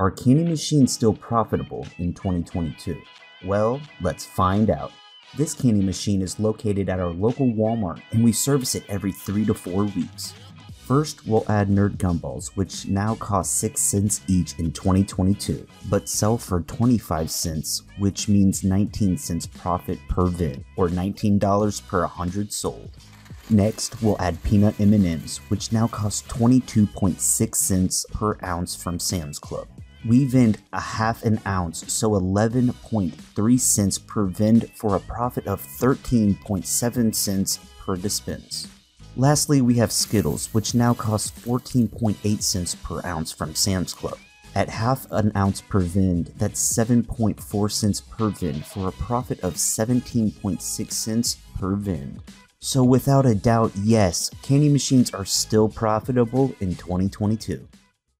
Are candy machines still profitable in 2022? Well, let's find out. This candy machine is located at our local Walmart and we service it every 3 to 4 weeks. First, we'll add Nerd Gumballs, which now cost 6 cents each in 2022, but sell for 25 cents, which means 19 cents profit per VIN, or $19 per 100 sold. Next, we'll add Peanut M&Ms, which now cost 22.6 cents per ounce from Sam's Club. We vend a half an ounce, so 11.3 cents per vend for a profit of 13.7 cents per dispense. Lastly, we have Skittles, which now costs 14.8 cents per ounce from Sam's Club. At half an ounce per vend, that's 7.4 cents per vend for a profit of 17.6 cents per vend. So without a doubt, yes, candy machines are still profitable in 2022.